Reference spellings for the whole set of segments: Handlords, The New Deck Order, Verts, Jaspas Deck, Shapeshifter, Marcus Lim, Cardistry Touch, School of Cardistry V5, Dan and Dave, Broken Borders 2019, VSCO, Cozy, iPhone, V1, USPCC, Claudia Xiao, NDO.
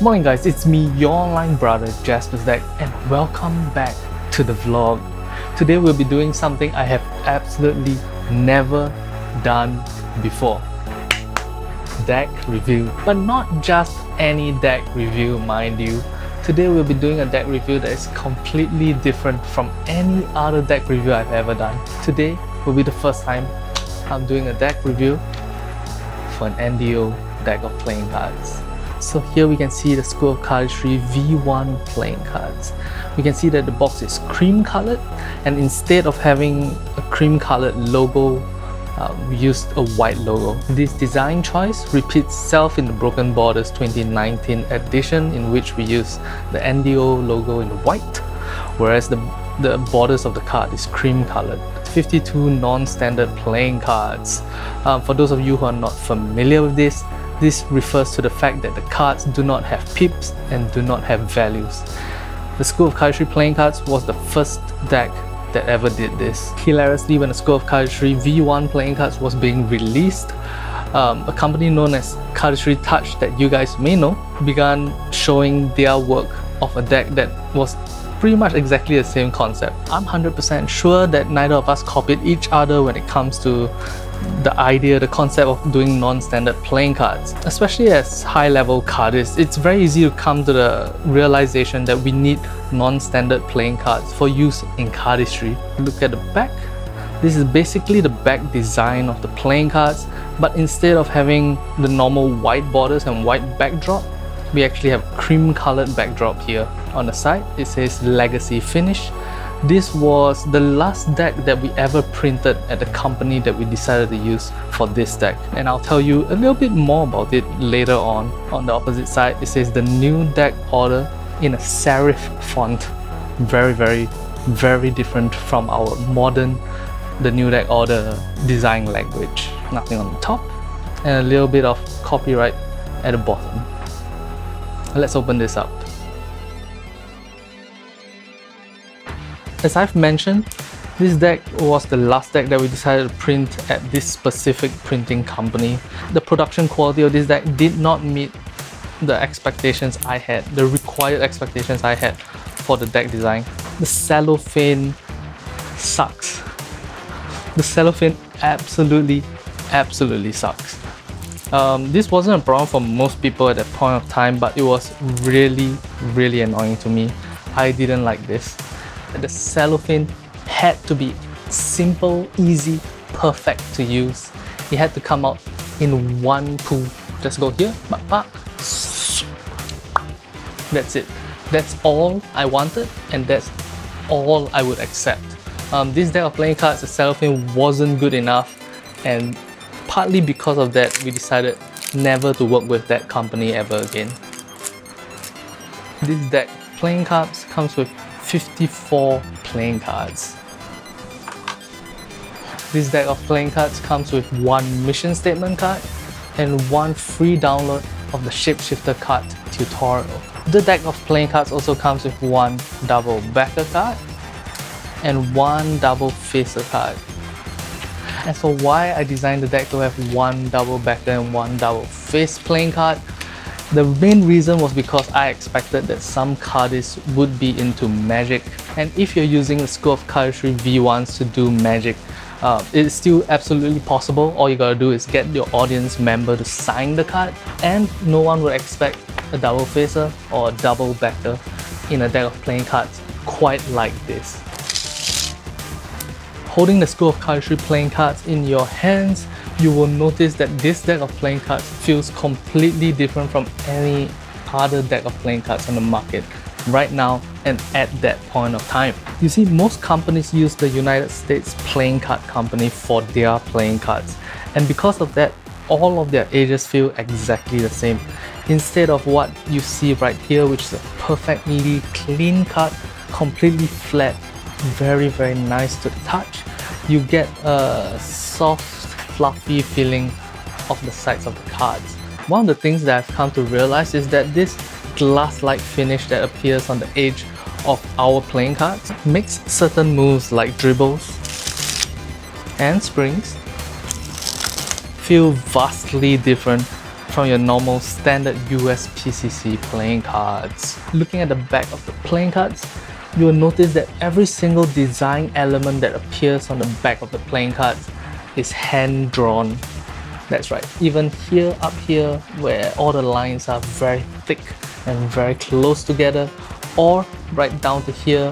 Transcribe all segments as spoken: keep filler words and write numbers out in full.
Morning guys, it's me, your online brother, Jaspas Deck, and welcome back to the vlog. Today we'll be doing something I have absolutely never done before. Deck review. But not just any deck review, mind you. Today we'll be doing a deck review that is completely different from any other deck review I've ever done. Today will be the first time I'm doing a deck review for an N D O deck of playing cards. So here we can see the School of Cardistry V one playing cards. We can see that the box is cream colored, and instead of having a cream colored logo, Uh, we used a white logo. This design choice repeats itself in the Broken Borders twenty nineteen edition, in which we use the N D O logo in white, whereas the, the borders of the card is cream colored. fifty-two non-standard playing cards. Um, for those of you who are not familiar with this, this refers to the fact that the cards do not have pips and do not have values. The School of Cardistry playing cards was the first deck that ever did this. Hilariously, when the School of Cardistry V one playing cards was being released, um, a company known as Cardistry Touch, that you guys may know, began showing their work of a deck that was pretty much exactly the same concept. I'm one hundred percent sure that neither of us copied each other when it comes to the idea, the concept of doing non-standard playing cards. Especially as high-level cardists, it's very easy to come to the realization that we need non-standard playing cards for use in cardistry. Look at the back. This is basically the back design of the playing cards, but instead of having the normal white borders and white backdrop, we actually have cream-colored backdrop here. On the side, it says Legacy Finish. This was the last deck that we ever printed at the company that we decided to use for this deck, and I'll tell you a little bit more about it later on. On the opposite side, it says The New Deck Order in a serif font. Very, very, very different from our modern The New Deck Order design language. Nothing on the top, and a little bit of copyright at the bottom. Let's open this up. As I've mentioned, this deck was the last deck that we decided to print at this specific printing company. The production quality of this deck did not meet the expectations I had, the required expectations I had for the deck design. The cellophane sucks. The cellophane absolutely, absolutely sucks. Um, this wasn't a problem for most people at that point of time, but it was really, really annoying to me. I didn't like this. The cellophane had to be simple, easy, perfect to use. It had to come out in one coup. Just go here, bak, bak. That's it. That's all I wanted, and that's all I would accept. Um, this deck of playing cards, the cellophane wasn't good enough, and partly because of that, we decided never to work with that company ever again. This deck playing cards comes with fifty-four playing cards. This deck of playing cards comes with one mission statement card and one free download of the Shapeshifter card tutorial. The deck of playing cards also comes with one double backer card and one double facer card. As for why I designed the deck to have one double backer and one double face playing card, the main reason was because I expected that some cardists would be into magic, and if you're using the School of Cardistry V ones to do magic, uh, it's still absolutely possible. All you gotta do is get your audience member to sign the card, and no one would expect a double facer or a double backer in a deck of playing cards quite like this. Holding the School of Cardistry playing cards in your hands, you will notice that this deck of playing cards feels completely different from any other deck of playing cards on the market right now and at that point of time. You see, most companies use the United States Playing Card Company for their playing cards, and because of that, all of their edges feel exactly the same. Instead of what you see right here, which is a perfectly clean card, completely flat, very, very nice to the touch, you get a soft, fluffy feeling of the sides of the cards. One of the things that I've come to realize is that this glass-like finish that appears on the edge of our playing cards makes certain moves like dribbles and springs feel vastly different from your normal standard U S P C C playing cards. Looking at the back of the playing cards, you will notice that every single design element that appears on the back of the playing cards is hand-drawn. That's right, even here, up here, where all the lines are very thick and very close together, or right down to here,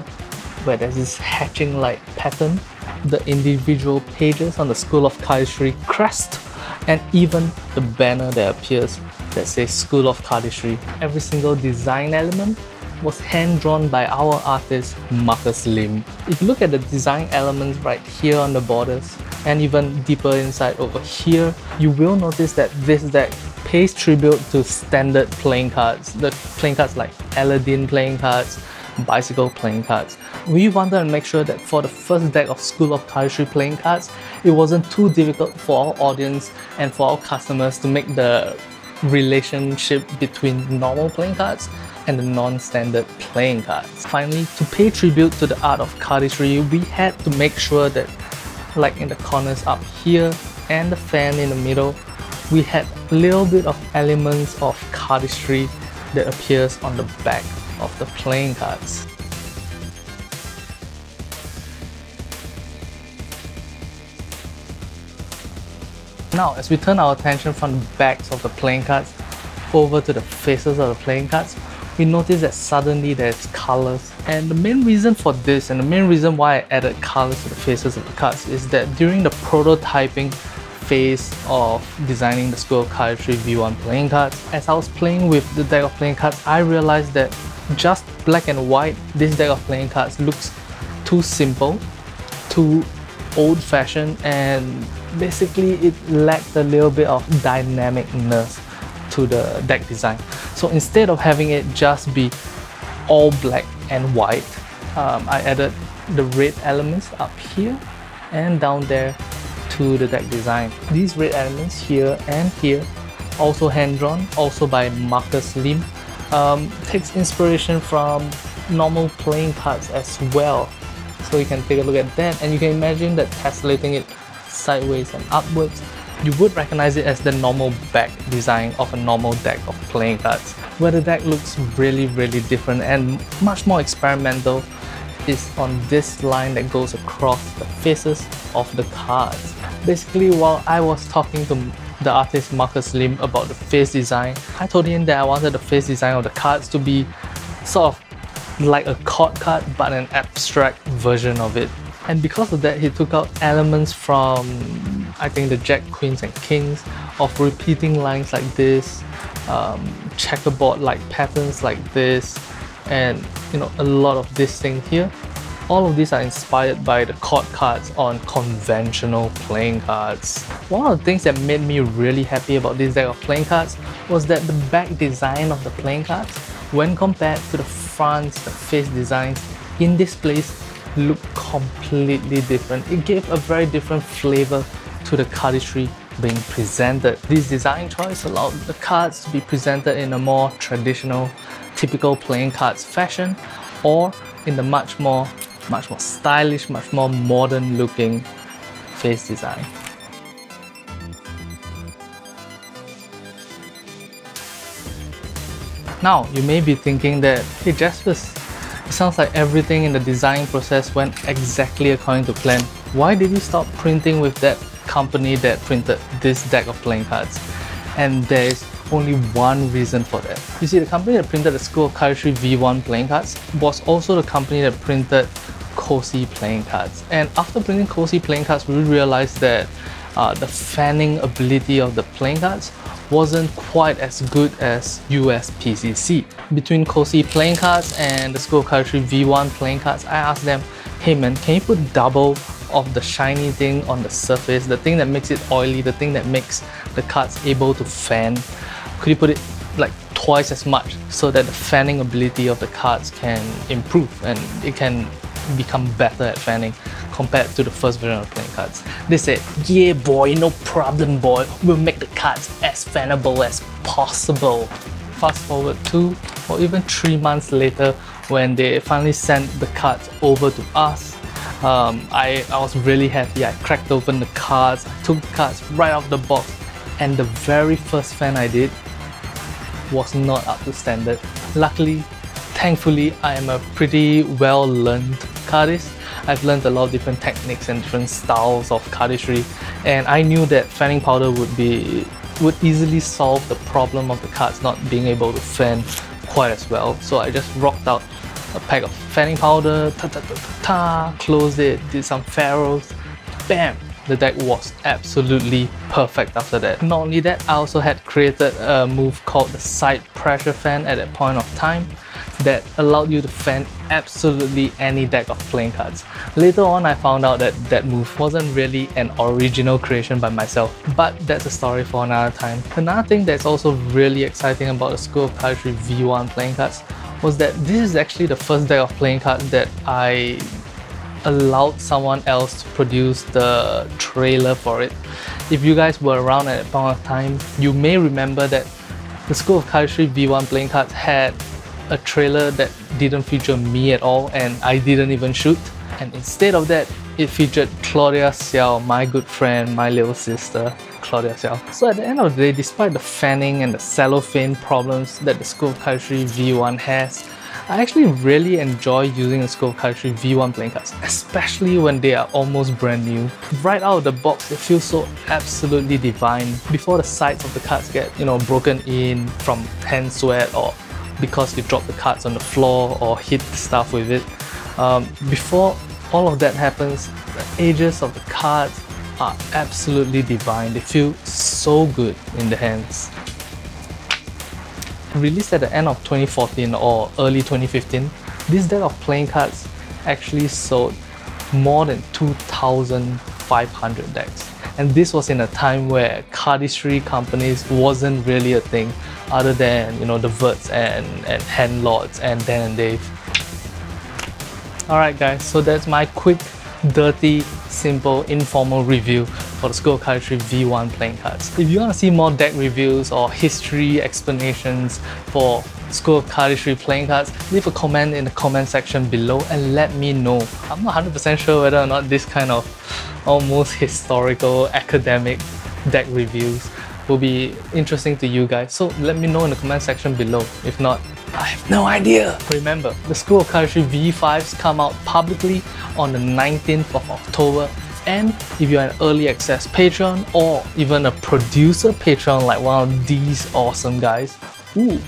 where there's this hatching-like pattern, the individual pages on the School of Cardistry crest, and even the banner that appears that says School of Cardistry. Every single design element was hand-drawn by our artist, Marcus Lim. If you look at the design elements right here on the borders, and even deeper inside over here, you will notice that this deck pays tribute to standard playing cards. The playing cards like Aladdin playing cards, bicycle playing cards. We wanted to make sure that for the first deck of School of Cardistry playing cards, it wasn't too difficult for our audience and for our customers to make the relationship between normal playing cards and the non-standard playing cards. Finally, to pay tribute to the art of cardistry, we had to make sure that, like in the corners up here and the fan in the middle, we had a little bit of elements of cardistry that appears on the back of the playing cards. Now, as we turn our attention from the backs of the playing cards over to the faces of the playing cards, we notice that suddenly there's colors. And the main reason for this, and the main reason why I added colors to the faces of the cards, is that during the prototyping phase of designing the School of Cardistry V one playing cards, as I was playing with the deck of playing cards, I realized that just black and white, this deck of playing cards looks too simple, too old-fashioned, and basically it lacked a little bit of dynamicness to the deck design. So instead of having it just be all black and white, um, I added the red elements up here and down there to the deck design. These red elements here and here, also hand-drawn, also by Marcus Lim, um, takes inspiration from normal playing cards as well. So you can take a look at that, and you can imagine that tessellating it sideways and upwards, you would recognize it as the normal back design of a normal deck of playing cards. Where the deck looks really, really different and much more experimental is on this line that goes across the faces of the cards. Basically, while I was talking to the artist Marcus Lim about the face design, I told him that I wanted the face design of the cards to be sort of like a chord card, but an abstract version of it. And because of that, he took out elements from, I think, the Jack, Queens and Kings, of repeating lines like this, um, checkerboard-like patterns like this, and you know, a lot of this thing here. All of these are inspired by the chord cards on conventional playing cards. One of the things that made me really happy about this deck of playing cards was that the back design of the playing cards, when compared to the fronts, the face designs, in this place, look completely different. It gave a very different flavor to the cardistry being presented. This design choice allowed the cards to be presented in a more traditional, typical playing cards fashion, or in the much more, much more stylish, much more modern looking face design. Now, you may be thinking that, hey Jaspas, it sounds like everything in the design process went exactly according to plan. Why did you stop printing with that company that printed this deck of playing cards? And there is only one reason for that. You see, the company that printed the School of Cardistry V one playing cards was also the company that printed Cozy playing cards. And after printing Cozy playing cards, we realized that uh, the fanning ability of the playing cards wasn't quite as good as U S P C C. Between Cozy playing cards and the School of Cardistry V one playing cards, I asked them, hey man, can you put double of the shiny thing on the surface, the thing that makes it oily, the thing that makes the cards able to fan? Could you put it like twice as much so that the fanning ability of the cards can improve and it can become better at fanning compared to the first version of playing cards? They said, yeah boy, no problem boy, we'll make the cards as fannable as possible. Fast forward two or even three months later, when they finally sent the cards over to us, um, I, I was really happy. I cracked open the cards, I took the cards right off the box, and the very first fan I did was not up to standard. Luckily, thankfully, I am a pretty well-learned cardist. I've learned a lot of different techniques and different styles of cardistry, and I knew that fanning powder would be would easily solve the problem of the cards not being able to fan quite as well. So I just rocked out a pack of fanning powder, ta ta ta ta, ta closed it, did some ferrules, bam! The deck was absolutely perfect after that. Not only that, I also had created a move called the side pressure fan at that point of time that allowed you to fan absolutely any deck of playing cards. Later on, I found out that that move wasn't really an original creation by myself, but that's a story for another time. Another thing that's also really exciting about the School of Cardistry V one playing cards was that this is actually the first deck of playing cards that I allowed someone else to produce the trailer for it. If you guys were around at that point of time, you may remember that the School of Cardistry V one playing cards had a trailer that didn't feature me at all, and I didn't even shoot. And instead of that, it featured Claudia Xiao, my good friend, my little sister, Claudia Xiao. So at the end of the day, despite the fanning and the cellophane problems that the School of Cardistry V one has, I actually really enjoy using the School of Cardistry V one playing cards, especially when they are almost brand new. Right out of the box, they feel so absolutely divine before the sides of the cards get, you know, broken in from hand sweat or because you drop the cards on the floor or hit stuff with it. Um, before all of that happens, the edges of the cards are absolutely divine. They feel so good in the hands. Released at the end of twenty fourteen or early twenty fifteen, this deck of playing cards actually sold more than two thousand five hundred decks. And this was in a time where cardistry companies wasn't really a thing other than, you know, the Verts and, and Handlords and Dan and Dave. Alright guys, so that's my quick, dirty, simple, informal review for the School of Cardistry V one playing cards. If you want to see more deck reviews or history explanations for School of Cardistry playing cards, leave a comment in the comment section below and let me know. I'm not one hundred percent sure whether or not this kind of almost historical academic deck reviews will be interesting to you guys, so let me know in the comment section below. If not, I have no idea. Remember, the School of Cardistry V fives come out publicly on the nineteenth of October, and if you're an early access patron or even a producer patron like one of these awesome guys, ooh,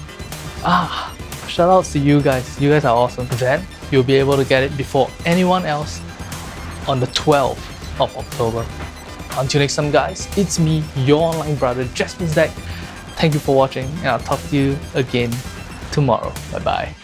ah, shout outs to you guys, you guys are awesome, then you'll be able to get it before anyone else on the twelfth of October. Until next time guys, it's me, your online brother, Jaspas Deck. Thank you for watching, and I'll talk to you again tomorrow. Bye bye.